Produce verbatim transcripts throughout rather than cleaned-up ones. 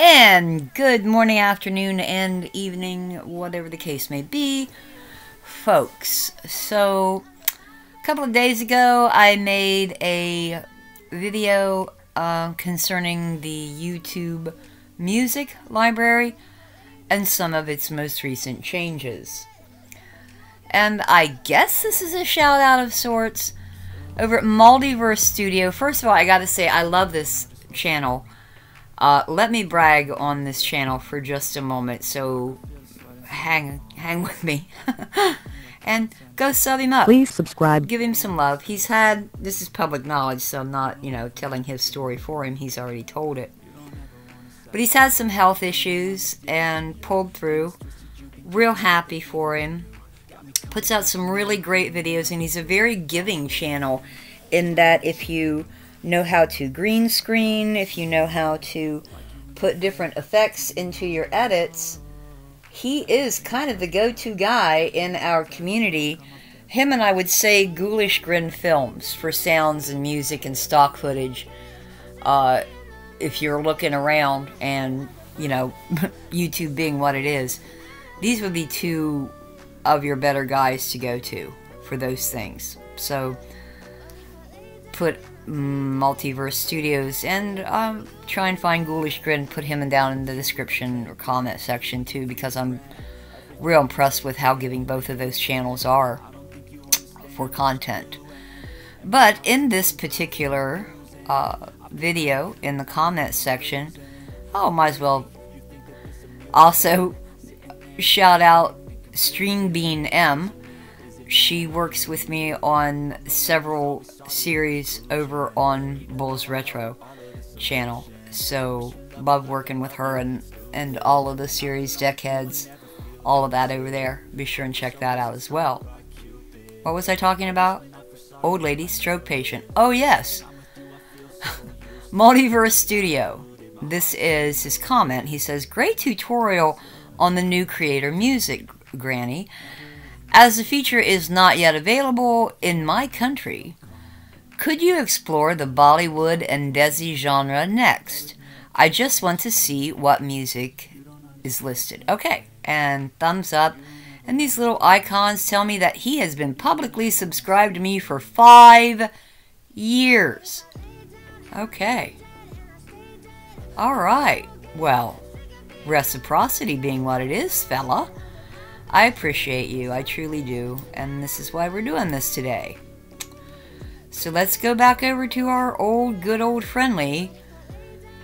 And good morning, afternoon, and evening, whatever the case may be, folks. So, a couple of days ago, I made a video uh, concerning the YouTube music library and some of its most recent changes. And I guess this is a shout out of sorts over at Multiverse Studio. First of all, I gotta say, I love this channel. Uh, let me brag on this channel for just a moment, so hang hang with me. And go sub him up. Please subscribe. Give him some love. He's had, this is public knowledge, so I'm not, you know, telling his story for him. He's already told it. But he's had some health issues and pulled through. Real happy for him. Puts out some really great videos, and he's a very giving channel in that if you know how to green screen, if you know how to put different effects into your edits, he is kind of the go-to guy in our community. Him and I would say Ghoulish Grin Films for sounds and music and stock footage. Uh, if you're looking around and, you know, YouTube being what it is, these would be two of your better guys to go to for those things. So, put Multiverse Studios and um, try and find Ghoulish Grin, put him down in the description or comment section too, because I'm real impressed with how giving both of those channels are for content. But in this particular uh, video, in the comment section, oh, might as well also shout out Streambean M. She works with me on several series over on Bull's Retro channel. So, love working with her and, and all of the series, Deckheads, all of that over there. Be sure and check that out as well. What was I talking about? Old lady, stroke patient. Oh, yes. Multiverse Studio. This is his comment. He says, "Great tutorial on the new creator music, Granny. As the feature is not yet available in my country, could you explore the Bollywood and Desi genre next? I just want to see what music is listed." Okay, and thumbs up. And these little icons tell me that he has been publicly subscribed to me for five years. Okay. All right. Well, reciprocity being what it is, fella. I appreciate you, I truly do, and this is why we're doing this today. So let's go back over to our old, good old friendly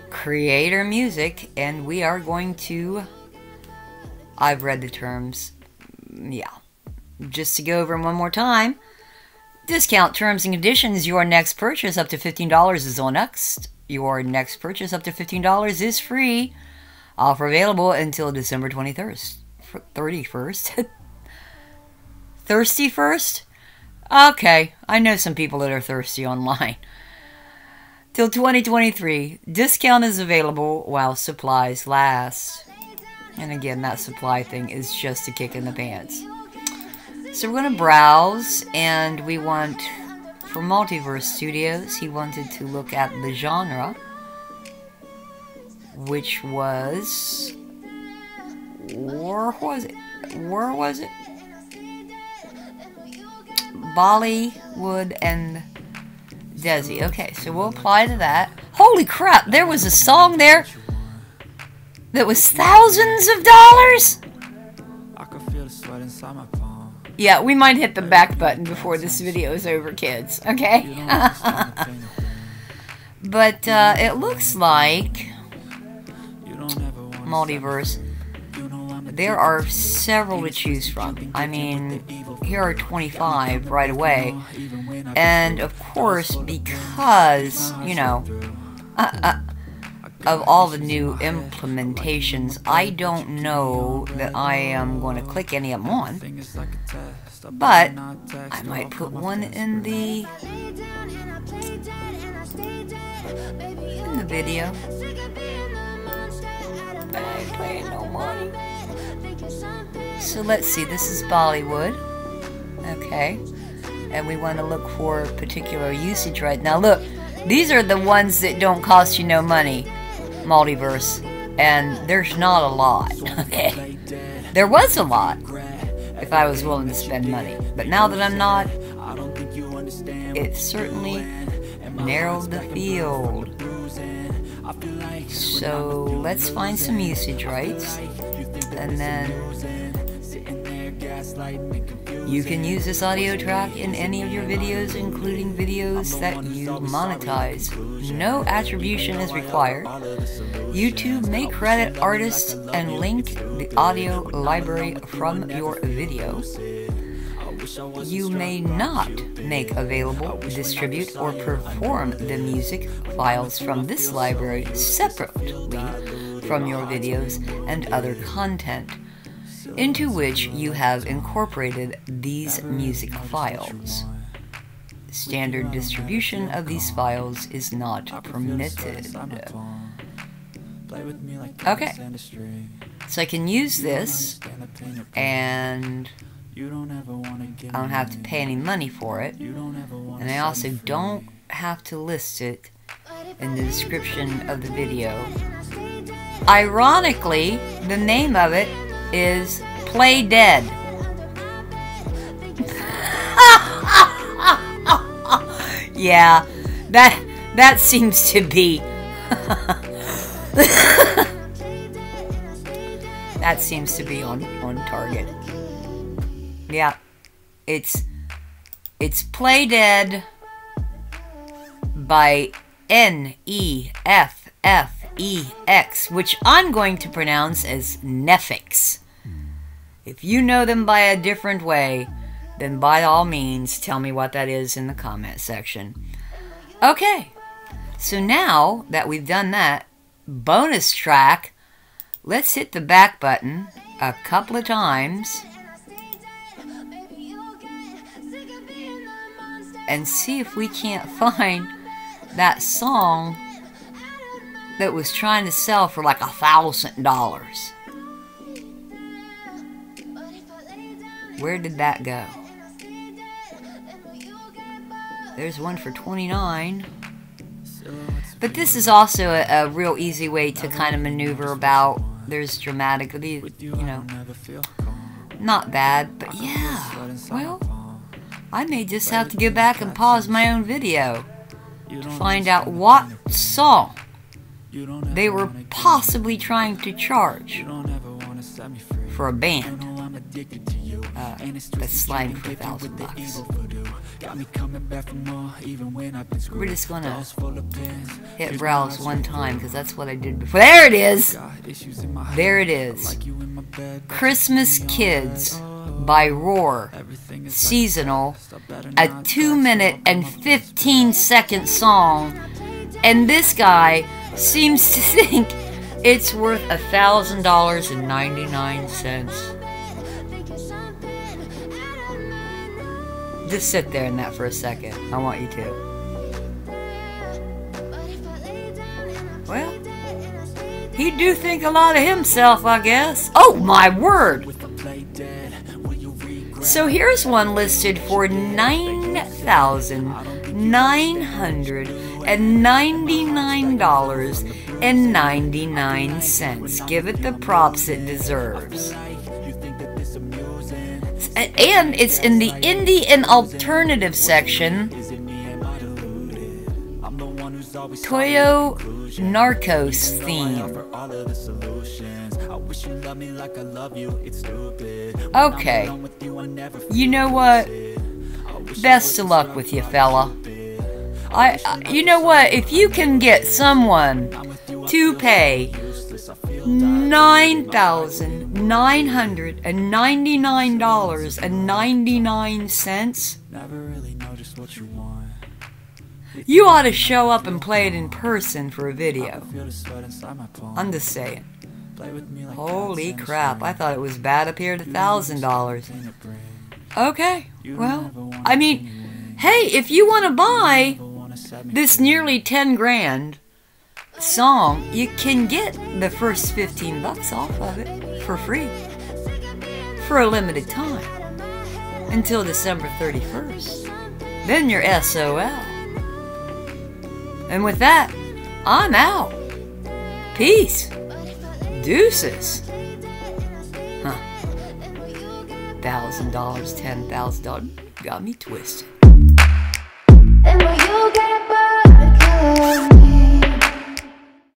creator music, and we are going to, I've read the terms, yeah, just to go over them one more time. Discount terms and conditions, your next purchase up to fifteen dollars is on next. Your next purchase up to fifteen dollars is free. Offer available until December twenty-third. thirty-first? Thirsty first? Okay, I know some people that are thirsty online. Till twenty twenty-three, discount is available while supplies last. And again, that supply thing is just a kick in the pants. So we're going to browse, and we want, for Multiverse Studios, he wanted to look at the genre, which was... Where was it? Where was it? Bollywood and Desi. Okay, so we'll apply to that. Holy crap, there was a song there that was thousands of dollars? I could feel the sweat inside my palm. Yeah, we might hit the back button before this video is over, kids. Okay? But uh, it looks like Multiverse, there are several to choose from. I mean, here are twenty-five right away. And of course, because, you know, uh, uh, of all the new implementations, I don't know that I am going to click any of them on. But I might put one in the, in the video. I ain't paying no money. So let's see, this is Bollywood. Okay. And we want to look for particular usage right now. Look, these are the ones that don't cost you no money, Multiverse. and there's not a lot. There was a lot if I was willing to spend money, but now that I'm not, it certainly narrowed the field. So let's find some usage rights, and then you can use this audio track in any of your videos, including videos that you monetize. No attribution is required. YouTube may credit artists and link the audio library from your video. You may not make available, distribute, or perform the music files from this library separately from your videos and other content into which you have incorporated these music files. Standard distribution of these files is not permitted. Okay, so I can use this and I don't have to pay any money for it, and I also don't have to list it in the description of the video. Ironically, the name of it is Play Dead. Yeah, that that seems to be that seems to be on on target. Yeah, it's, it's Play Dead by N E F F E X, which I'm going to pronounce as Nefix. If you know them by a different way, then by all means, tell me what that is in the comment section. Okay, so now that we've done that bonus track, let's hit the back button a couple of times and see if we can't find that song that was trying to sell for like a thousand dollars. Where did that go? There's one for twenty-nine. But this is also a, a real easy way to kind of maneuver about. There's dramatically, you know, not bad, but yeah, well, I may just have to go back and pause my own video to find out what song they were possibly trying to charge for a band uh, that's sliding for a thousand bucks. We're just gonna hit browse one time because that's what I did before. There it is! There it is. Christmas Kids by Roar, seasonal, a two minute and fifteen second song, and this guy seems to think it's worth one thousand dollars and ninety-nine cents. Just sit there in that for a second. I want you to. Well, he do think a lot of himself, I guess. Oh, my word! So here's one listed for nine thousand nine hundred ninety-nine dollars and ninety-nine cents. Give it the props it deserves. And it's in the indie and alternative section. Toyo Narcos theme. Okay, you know what, best of luck with you, fella. I, I, you know what, if you can get someone to pay nine thousand nine hundred ninety-nine dollars and ninety-nine cents, you ought to show up and play it in person for a video. I'm just saying. Holy crap, I thought it was bad up here at a thousand dollars. Okay, well, I mean, hey, if you want to buy this nearly ten grand song, you can get the first fifteen bucks off of it for free for a limited time until December thirty-first. Then you're S O L. And with that, I'm out. Peace. Deuces. Huh. Thousand dollars, ten thousand dollars. Got me twisted.